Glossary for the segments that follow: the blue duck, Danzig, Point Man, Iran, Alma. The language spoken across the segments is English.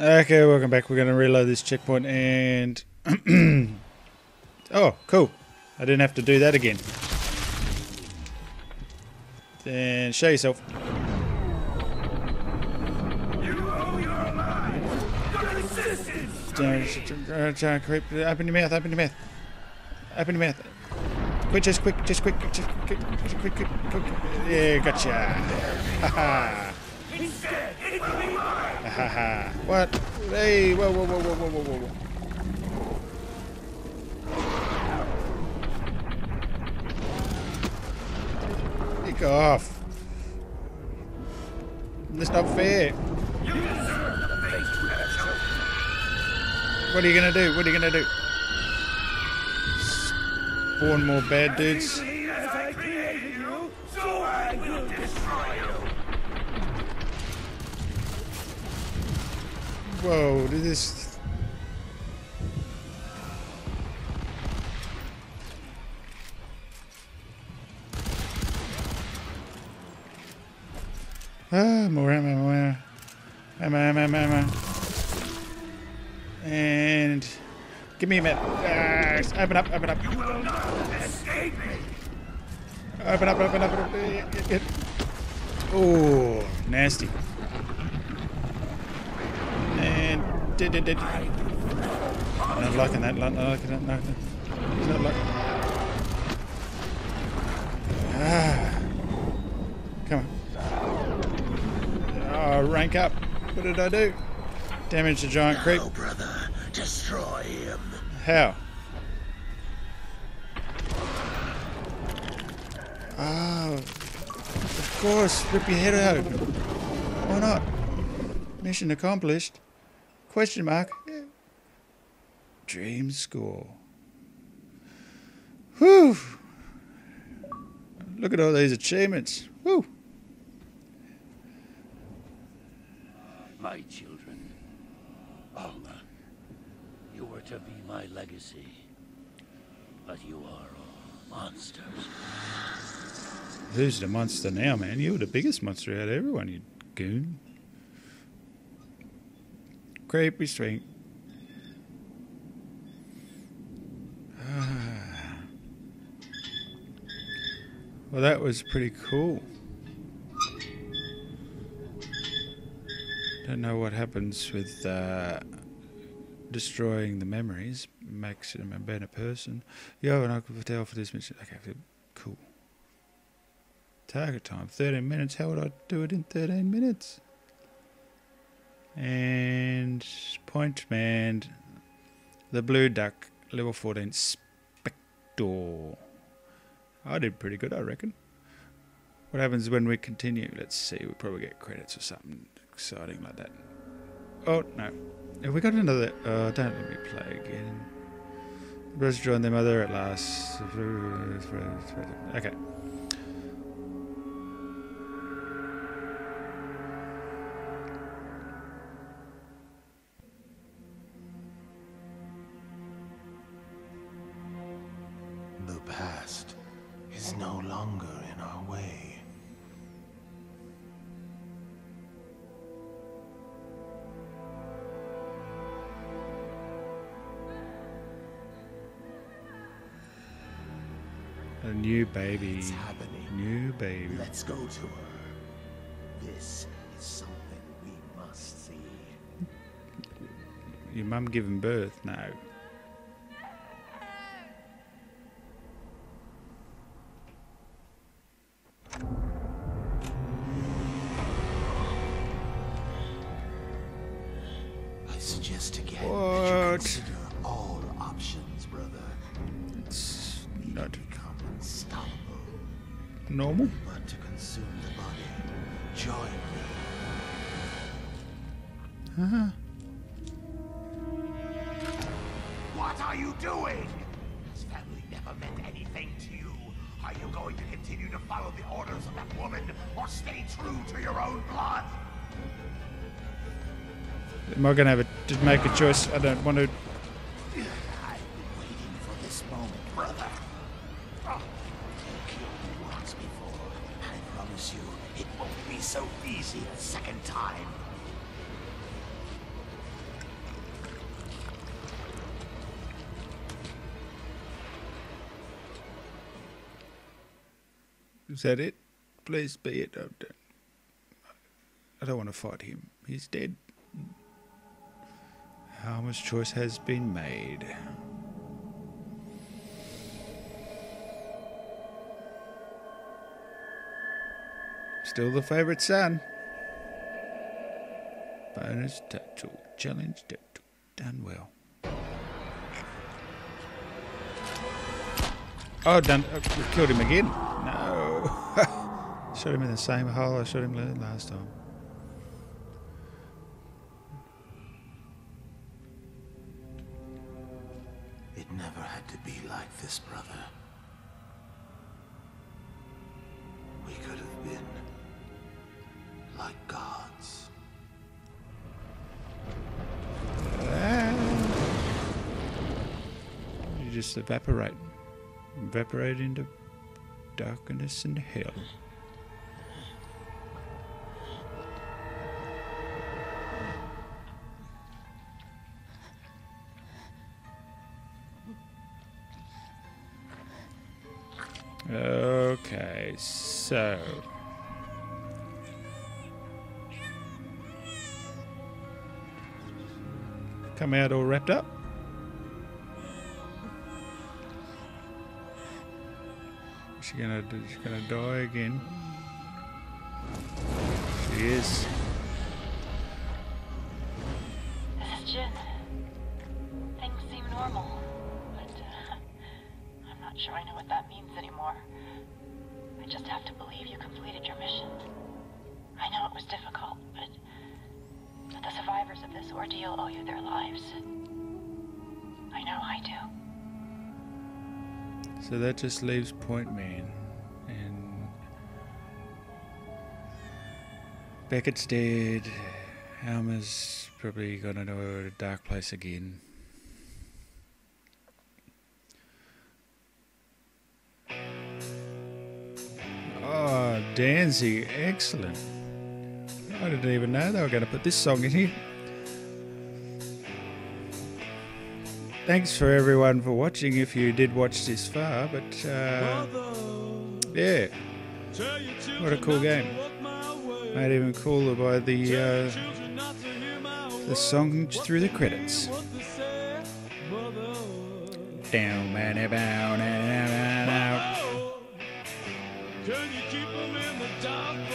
Okay, welcome back. We're going to reload this checkpoint and... oh, cool. I didn't have to do that again. Then show yourself. You owe your life. Your existence to me. Open your mouth, open your mouth. Open your mouth. Quick, just quick, just quick, just quick, just quick, quick, quick. Yeah, gotcha. Ha-ha. Instead, it will be mine. Ha-ha. What? Hey, whoa, whoa, whoa, whoa, whoa, whoa, whoa. Off. That's not fair. What are you gonna do? What are you gonna do? Spawn more bad dudes. Whoa, did this. Ah, more ammo, more ammo. Ammo, ammo, ammo, ammo. And... give me a minute. Open up, open up. You will not escape me. Open up, open up, open up. Oh, nasty. And... did. Not liking that, not liking that, not liking that. He's not liking that. Ah. Come on. Oh, rank up. What did I do? Damage the giant creep. No, brother. Destroy him. How? Oh, of course. Rip your head out. Why not? Mission accomplished. Question mark. Yeah. Dream score. Whew. Look at all these achievements. Whew. My children, Alma, you were to be my legacy, but you are all monsters. Who's the monster now, man? You were the biggest monster out of everyone, you goon. Creepy swing. Well, that was pretty cool. Don't know what happens with destroying the memories. Makes him a better person. Yo, and I could tell for this mission. Okay, cool. Target time 13 minutes. How would I do it in 13 minutes? And Point Man, the blue duck, level 14 Spectre. I did pretty good, I reckon. What happens when we continue? Let's see. We'll probably get credits or something exciting like that. Oh no! Have we got another? Oh, don't let me play again. The brothers joined their mother at last. Okay. The past is no longer in our way. A new baby. It's happening. New baby. Let's go to her. This is something we must see. Your mum giving birth now. I suggest again that you consider all options, brother. It's not unstoppable. Normal? But to consume the body, join me. Uh-huh. What are you doing? This family never meant anything to you. Are you going to continue to follow the orders of that woman, or stay true to your own blood? Am I going to have to make a choice? I don't want to... you, it won't be so easy the second time. Is that it? Please be it. I don't want to fight him. He's dead. Alma's choice has been made. Still the favourite son. Bonus total. Challenge total. Done well. Oh, done. We killed him again. No. Shot him in the same hole I shot him last time. It never had to be like this, brother. We could have been like gods. You just evaporate. Evaporate into darkness and hell. Okay, so come out all wrapped up. She's gonna do, she's gonna die again. She is. Jin, things seem normal, but I'm not sure I know what that means anymore. I just have to believe you completed your mission. I know it was difficult, but the survivors of this ordeal owe you their lives. I know I do. So that just leaves Point Man and Beckett's dead. Alma's probably gone into a dark place again. Oh, Danzig, excellent. I didn't even know they were going to put this song in here. Thanks for everyone for watching, if you did watch this far, but yeah, what a cool game. Made even cooler by the song through the credits. Down, man, about and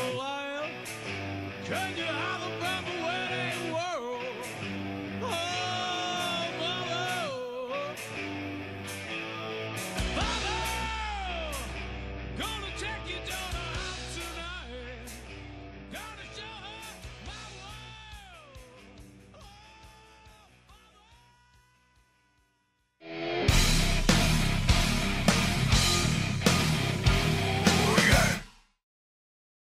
out.